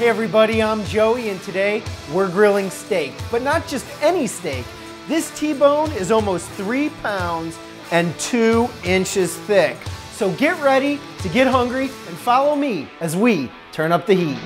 Hey everybody, I'm Joey and today we're grilling steak, but not just any steak. This T Bone is almost 3 pounds and 2 inches thick. So get ready to get hungry and follow me as we turn up the heat.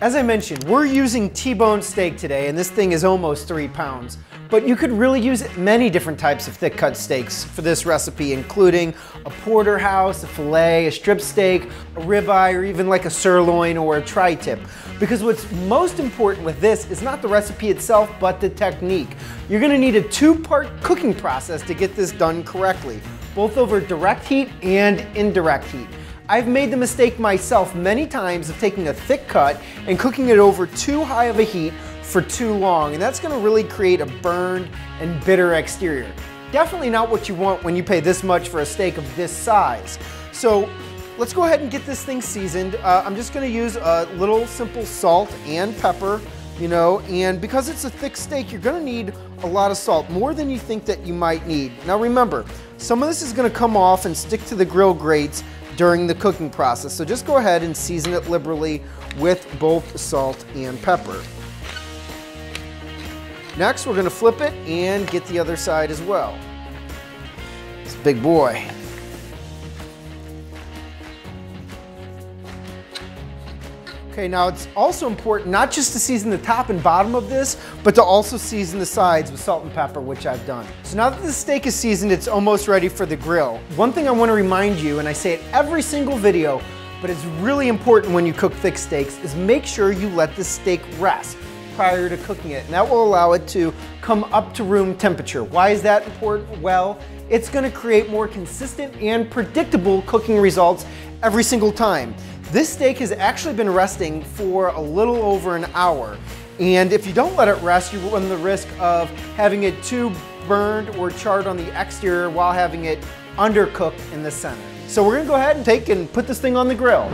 As I mentioned, we're using T-bone steak today, and this thing is almost 3 pounds. But you could really use many different types of thick cut steaks for this recipe, including a porterhouse, a fillet, a strip steak, a ribeye, or even like a sirloin or a tri-tip. Because what's most important with this is not the recipe itself, but the technique. You're gonna need a 2-part cooking process to get this done correctly, both over direct heat and indirect heat. I've made the mistake myself many times of taking a thick cut and cooking it over too high of a heat for too long, and that's gonna really create a burned and bitter exterior. Definitely not what you want when you pay this much for a steak of this size. So let's go ahead and get this thing seasoned. I'm just gonna use a little simple salt and pepper, and because it's a thick steak, you're gonna need a lot of salt, more than you think that you might need. Now remember, some of this is gonna come off and stick to the grill grates during the cooking process. So just go ahead and season it liberally with both salt and pepper. Next, we're gonna flip it and get the other side as well. It's a big boy. Okay, now it's also important not just to season the top and bottom of this, but to also season the sides with salt and pepper, which I've done. So now that the steak is seasoned, it's almost ready for the grill. One thing I want to remind you, and I say it every single video, but it's really important when you cook thick steaks, is make sure you let the steak rest prior to cooking it, and that will allow it to come up to room temperature. Why is that important? Well, it's going to create more consistent and predictable cooking results every single time. This steak has actually been resting for a little over an hour. And if you don't let it rest, you run the risk of having it too burned or charred on the exterior while having it undercooked in the center. So we're gonna go ahead and put this thing on the grill.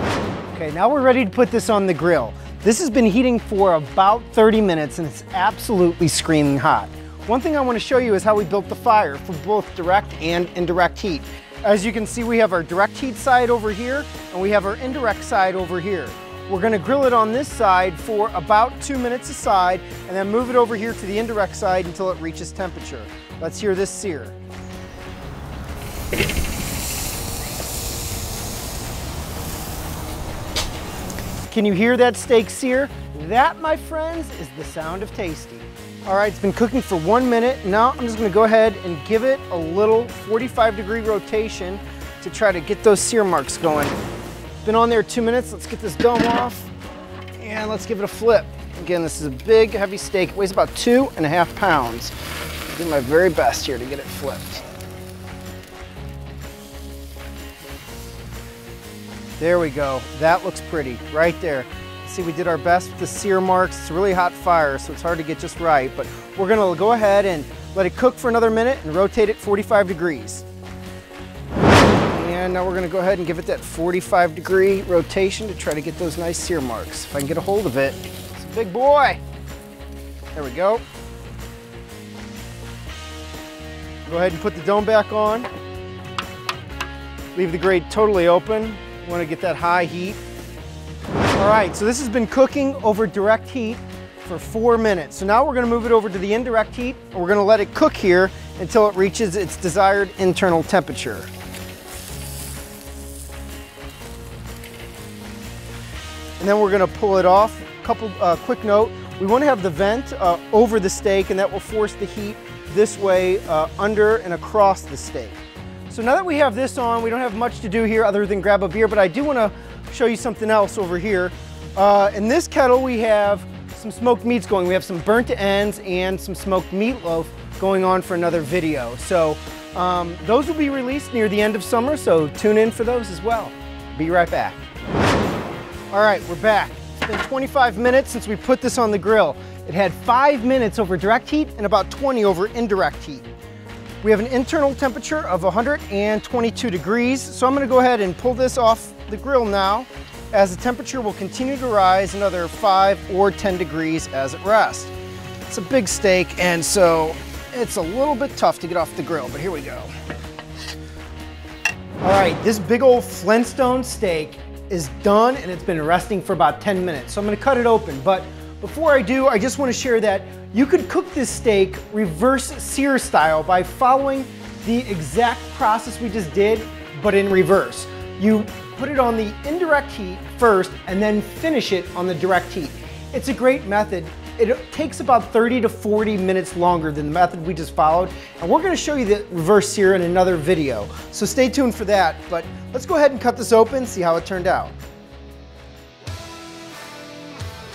Okay, now we're ready to put this on the grill. This has been heating for about 30 minutes and it's absolutely screaming hot. One thing I wanna show you is how we built the fire for both direct and indirect heat. As you can see, we have our direct heat side over here, and we have our indirect side over here. We're gonna grill it on this side for about 2 minutes a side, and then move it over here to the indirect side until it reaches temperature. Let's hear this sear. Can you hear that steak sear? That, my friends, is the sound of tasty. All right, it's been cooking for 1 minute. Now I'm just gonna go ahead and give it a little 45-degree rotation to try to get those sear marks going. Been on there 2 minutes. Let's get this dome off and let's give it a flip. Again, this is a big, heavy steak. It weighs about 2.5 pounds. I'll do my very best here to get it flipped. There we go. That looks pretty right there. See, we did our best with the sear marks. It's a really hot fire, so it's hard to get just right, but we're gonna go ahead and let it cook for another minute and rotate it 45 degrees. And now we're gonna go ahead and give it that 45-degree rotation to try to get those nice sear marks. If I can get a hold of it, it's a big boy. There we go. Go ahead and put the dome back on. Leave the grate totally open. You wanna get that high heat. All right, so this has been cooking over direct heat for 4 minutes. So now we're gonna move it over to the indirect heat, and we're gonna let it cook here until it reaches its desired internal temperature. And then we're gonna pull it off. Quick note, we wanna have the vent over the steak, and that will force the heat this way under and across the steak. So now that we have this on, we don't have much to do here other than grab a beer, but I do wanna show you something else over here. In this kettle we have some smoked meats going. We have some burnt ends and some smoked meatloaf going on for another video. So those will be released near the end of summer, so tune in for those as well. Be right back. All right, we're back. It's been 25 minutes since we put this on the grill. It had 5 minutes over direct heat and about 20 over indirect heat. We have an internal temperature of 122 degrees, so I'm going to go ahead and pull this off the grill now, as the temperature will continue to rise another 5 or 10 degrees as it rests. It's a big steak, and so it's a little bit tough to get off the grill, but here we go. All right, this big old Flintstone steak is done, and it's been resting for about 10 minutes, so I'm going to cut it open. But before I do, I just want to share that you could cook this steak reverse sear style by following the exact process we just did, but in reverse. You put it on the indirect heat first and then finish it on the direct heat. It's a great method. It takes about 30 to 40 minutes longer than the method we just followed, and we're going to show you the reverse sear in another video, so stay tuned for that. But let's go ahead and cut this open, see how it turned out.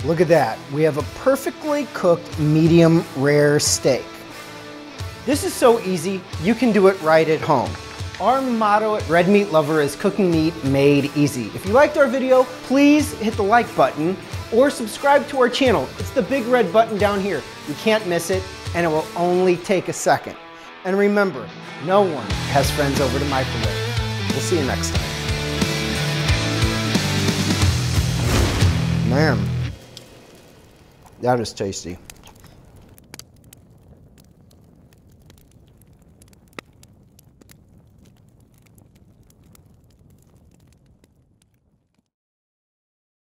Look at that. We have a perfectly cooked medium rare steak. This is so easy, you can do it right at home. Our motto at Red Meat Lover is cooking meat made easy. If you liked our video, please hit the like button or subscribe to our channel. It's the big red button down here. You can't miss it, and it will only take a second. And remember, no one has friends over to microwave. We'll see you next time. Man, that is tasty.